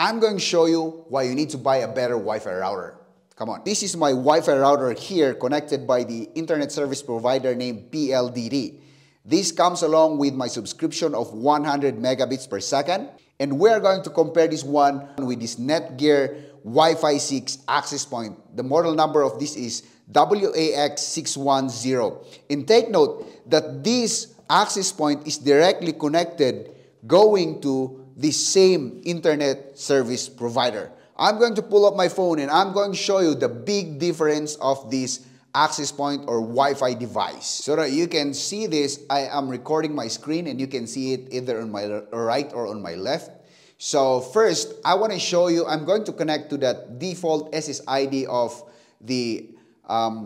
I'm going to show you why you need to buy a better Wi-Fi router. Come on. This is my Wi-Fi router here, connected by the internet service provider named PLDT. This comes along with my subscription of 100 megabits per second. And we're going to compare this one with this Netgear Wi-Fi 6 access point. The model number of this is WAX610. And take note that this access point is directly connected going to the same internet service provider. I'm going to pull up my phone and I'm going to show you the big difference of this access point or Wi-Fi device. So that you can see this, I am recording my screen and you can see it either on my right or on my left. So first, I want to show you, I'm going to connect to that default SSID of the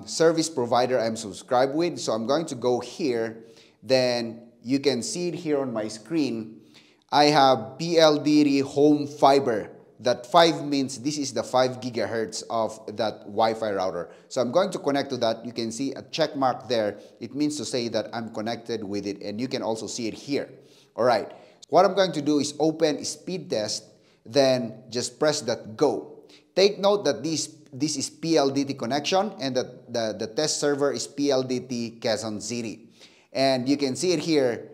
service provider I'm subscribed with. So I'm going to go here, then you can see it here on my screen. I have PLDT home fiber. That 5 means this is the 5 gigahertz of that Wi-Fi router. So I'm going to connect to that. You can see a check mark there. It means to say that I'm connected with it, and you can also see it here. All right. What I'm going to do is open Speedtest, then just press that go. Take note that this is PLDT connection and that the test server is PLDT Quezon City. And you can see it here.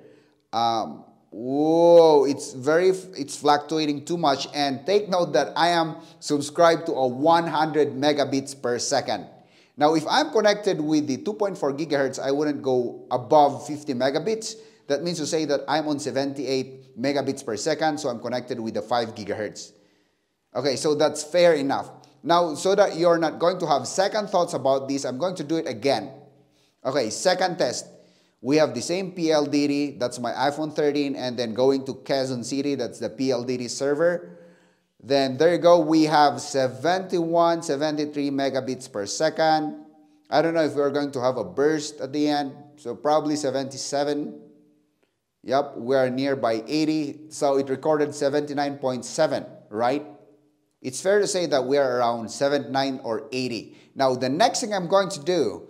Whoa, it's fluctuating too much. And take note that I am subscribed to a 100 megabits per second. Now, if I'm connected with the 2.4 gigahertz, I wouldn't go above 50 megabits. That means to say that I'm on 78 megabits per second, so I'm connected with the 5 gigahertz. Okay, so that's fair enough. Now, so that you're not going to have second thoughts about this, I'm going to do it again. Okay, second test. We have the same PLDT, that's my iPhone 13, and then going to Quezon City, that's the PLDT server. Then there you go, we have 71, 73 megabits per second. I don't know if we're going to have a burst at the end, so probably 77. Yep, we're near by 80, so it recorded 79.7, right? It's fair to say that we are around 79 or 80. Now, the next thing I'm going to do,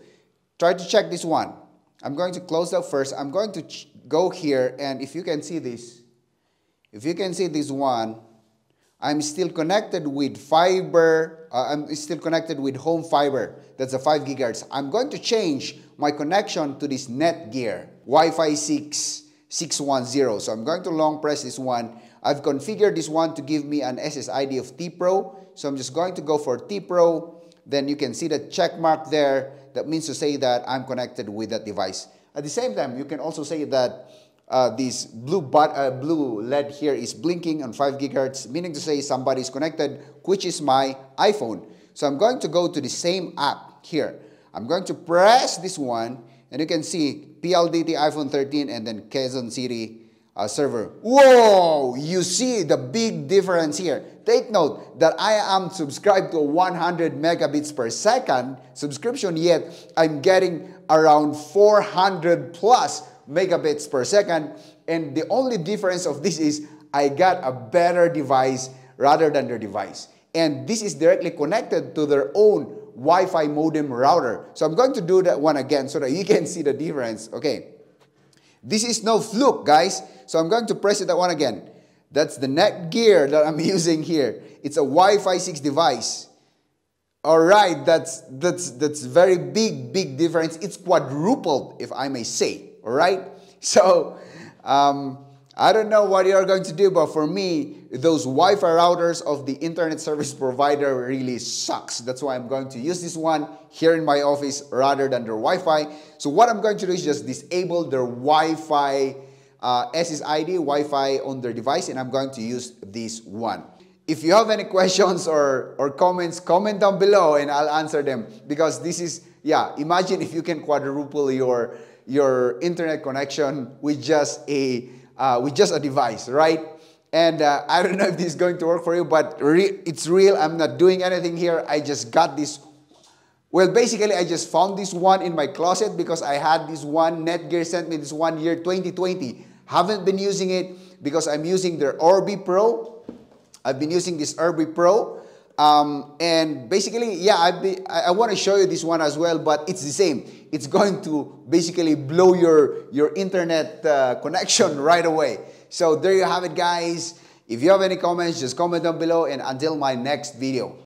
try to check this one. I'm going to close that first. I'm going to go here, and if you can see this, if you can see this one, I'm still connected with fiber. I'm still connected with home fiber. That's a 5 gigahertz. I'm going to change my connection to this Netgear Wi-Fi 610. So I'm going to long press this one. I've configured this one to give me an SSID of T Pro. So I'm just going to go for T Pro. Then you can see the check mark there. That means to say that I'm connected with that device. At the same time, you can also say that this blue LED here is blinking on 5 gigahertz, meaning to say somebody's connected, which is my iPhone. So I'm going to go to the same app here. I'm going to press this one, and you can see PLDT iPhone 13 and then Quezon City server. Whoa! You see the big difference here. Take note that I am subscribed to 100 megabits per second subscription, yet I'm getting around 400 plus megabits per second. And the only difference of this is I got a better device rather than their device. And this is directly connected to their own Wi-Fi modem router. So I'm going to do that one again so that you can see the difference. Okay. This is no fluke, guys. So I'm going to press it that one again. That's the Netgear that I'm using here. It's a Wi-Fi 6 device. All right, that's very big difference. It's quadrupled, if I may say. All right. So I don't know what you're going to do, but for me, those Wi-Fi routers of the internet service provider really sucks. That's why I'm going to use this one here in my office rather than their Wi-Fi. So what I'm going to do is just disable their Wi-Fi SSID, Wi-Fi on their device, and I'm going to use this one. If you have any questions or comments, comment down below and I'll answer them, because this is, yeah, imagine if you can quadruple your internet connection with just a device, right? And I don't know if this is going to work for you, but it's real. I'm not doing anything here. I just got this. Well, basically, I just found this one in my closet because I had this one. Netgear sent me this one year 2020. Haven't been using it because I'm using their Orbi Pro. I've been using this Orbi Pro. And basically, yeah, I want to show you this one as well, but it's the same. It's going to basically blow your internet connection right away. So there you have it, guys. If you have any comments, just comment down below, and until my next video.